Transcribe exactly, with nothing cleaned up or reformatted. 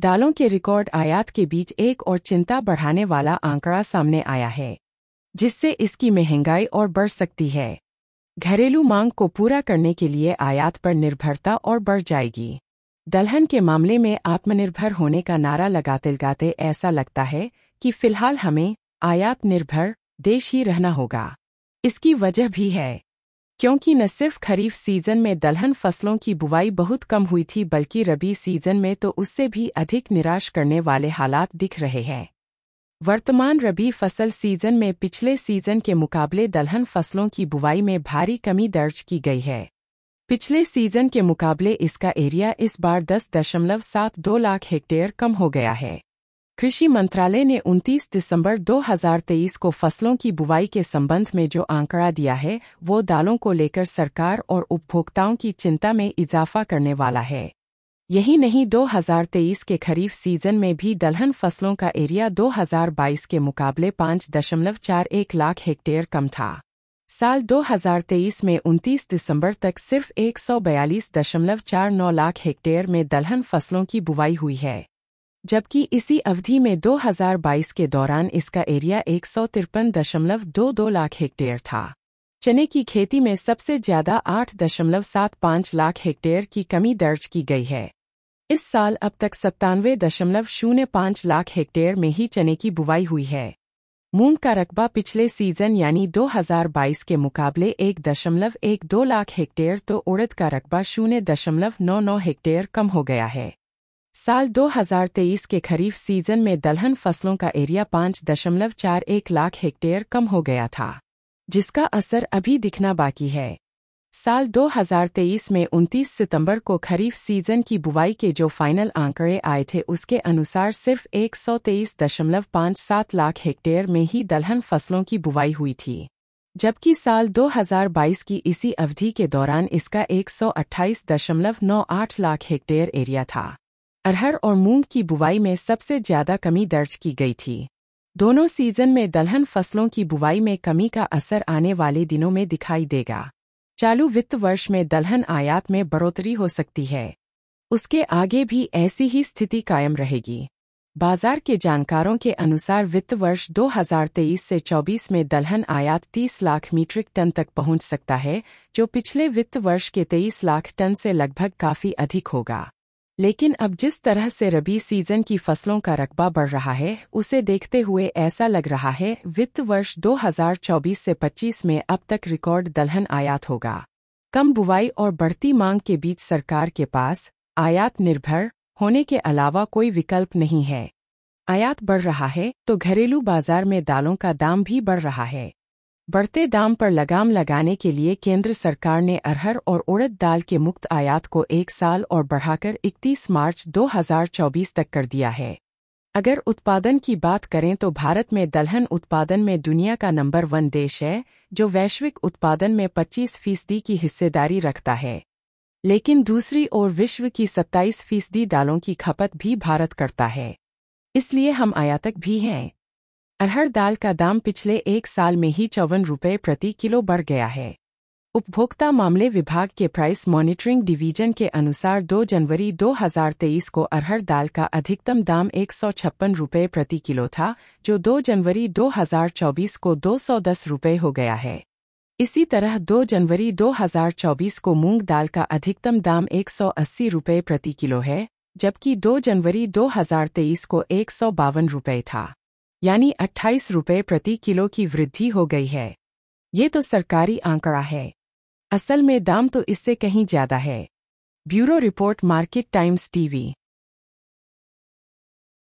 दालों के रिकॉर्ड आयात के बीच एक और चिंता बढ़ाने वाला आंकड़ा सामने आया है, जिससे इसकी महंगाई और बढ़ सकती है। घरेलू मांग को पूरा करने के लिए आयात पर निर्भरता और बढ़ जाएगी। दलहन के मामले में आत्मनिर्भर होने का नारा लगाते लगाते ऐसा लगता है कि फिलहाल हमें आयात निर्भर देश ही रहना होगा। इसकी वजह भी है क्योंकि न सिर्फ खरीफ सीजन में दलहन फसलों की बुवाई बहुत कम हुई थी, बल्कि रबी सीजन में तो उससे भी अधिक निराश करने वाले हालात दिख रहे हैं। वर्तमान रबी फसल सीजन में पिछले सीजन के मुकाबले दलहन फसलों की बुवाई में भारी कमी दर्ज की गई है। पिछले सीजन के मुकाबले इसका एरिया इस बार दस दशमलव सात दो लाख हेक्टेयर कम हो गया है। कृषि मंत्रालय ने उनतीस दिसंबर दो हज़ार तेईस को फसलों की बुवाई के संबंध में जो आंकड़ा दिया है, वो दालों को लेकर सरकार और उपभोक्ताओं की चिंता में इजाफा करने वाला है। यही नहीं, दो हज़ार तेईस के खरीफ सीजन में भी दलहन फसलों का एरिया दो हज़ार बाईस के मुकाबले पाँच दशमलव चार एक लाख हेक्टेयर कम था। साल दो हज़ार तेईस में उनतीस दिसंबर तक सिर्फ एक सौ बयालीस दशमलव चार नौ लाख हेक्टेयर में दलहन फसलों की बुवाई हुई है, जबकि इसी अवधि में दो हज़ार बाईस के दौरान इसका एरिया एक सौ तिरपन दशमलव दो दो लाख हेक्टेयर था। चने की खेती में सबसे ज्यादा आठ दशमलव सात पाँच लाख हेक्टेयर की कमी दर्ज की गई है। इस साल अब तक सत्तानवे दशमलव शून्य पाँच लाख हेक्टेयर में ही चने की बुवाई हुई है। मूंग का रकबा पिछले सीजन यानी दो हज़ार बाईस के मुकाबले एक दशमलव एक दो लाख हेक्टेयर, तो उड़द का रकबा शून्य दशमलव नौ नौ हेक्टेयर कम हो गया है। साल दो हज़ार तेईस के खरीफ सीजन में दलहन फसलों का एरिया पाँच दशमलव चार एक लाख हेक्टेयर कम हो गया था, जिसका असर अभी दिखना बाकी है। साल दो हज़ार तेईस में उनतीस सितंबर को खरीफ सीजन की बुवाई के जो फाइनल आंकड़े आए थे, उसके अनुसार सिर्फ एक सौ तेईस दशमलव पाँच सात लाख हेक्टेयर में ही दलहन फसलों की बुवाई हुई थी, जबकि साल दो हज़ार बाईस की इसी अवधि के दौरान इसका एक सौ अट्ठाईस दशमलव नौ आठ लाख हेक्टेयर एरिया था। अरहर और मूंग की बुवाई में सबसे ज्यादा कमी दर्ज की गई थी। दोनों सीजन में दलहन फसलों की बुवाई में कमी का असर आने वाले दिनों में दिखाई देगा। चालू वित्त वर्ष में दलहन आयात में बढ़ोतरी हो सकती है। उसके आगे भी ऐसी ही स्थिति कायम रहेगी। बाजार के जानकारों के अनुसार वित्त वर्ष दो हज़ार तेईस से चौबीस में दलहन आयात तीस लाख मीट्रिक टन तक पहुंच सकता है, जो पिछले वित्त वर्ष के तेईस लाख टन से लगभग काफी अधिक होगा। लेकिन अब जिस तरह से रबी सीजन की फसलों का रकबा बढ़ रहा है, उसे देखते हुए ऐसा लग रहा है वित्त वर्ष दो हज़ार चौबीस से पच्चीस में अब तक रिकॉर्ड दलहन आयात होगा। कम बुवाई और बढ़ती मांग के बीच सरकार के पास आयात निर्भर होने के अलावा कोई विकल्प नहीं है। आयात बढ़ रहा है तो घरेलू बाजार में दालों का दाम भी बढ़ रहा है। बढ़ते दाम पर लगाम लगाने के लिए केंद्र सरकार ने अरहर और उड़द दाल के मुक्त आयात को एक साल और बढ़ाकर इकतीस मार्च दो हज़ार चौबीस तक कर दिया है। अगर उत्पादन की बात करें तो भारत में दलहन उत्पादन में दुनिया का नंबर वन देश है, जो वैश्विक उत्पादन में पच्चीस फीसदी की हिस्सेदारी रखता है। लेकिन दूसरी ओर विश्व की सत्ताईस फीसदी दालों की खपत भी भारत करता है, इसलिए हम आयातक भी हैं। अरहर दाल का दाम पिछले एक साल में ही चौवन रुपये प्रति किलो बढ़ गया है। उपभोक्ता मामले विभाग के प्राइस मॉनिटरिंग डिवीजन के अनुसार दो जनवरी दो हज़ार तेईस को अरहर दाल का अधिकतम दाम एक सौ छप्पन रुपये प्रति किलो था, जो दो जनवरी दो हज़ार चौबीस को दो सौ दस रुपये हो गया है। इसी तरह दो जनवरी दो हज़ार चौबीस को मूंग दाल का अधिकतम दाम एक सौ अस्सी रुपये प्रति किलो है, जबकि दो जनवरी दो हज़ार तेईस को एक सौ बावन रुपये था, यानी अट्ठाईस रुपये प्रति किलो की वृद्धि हो गई है। ये तो सरकारी आंकड़ा है, असल में दाम तो इससे कहीं ज्यादा है। Bureau report, Market Times TV.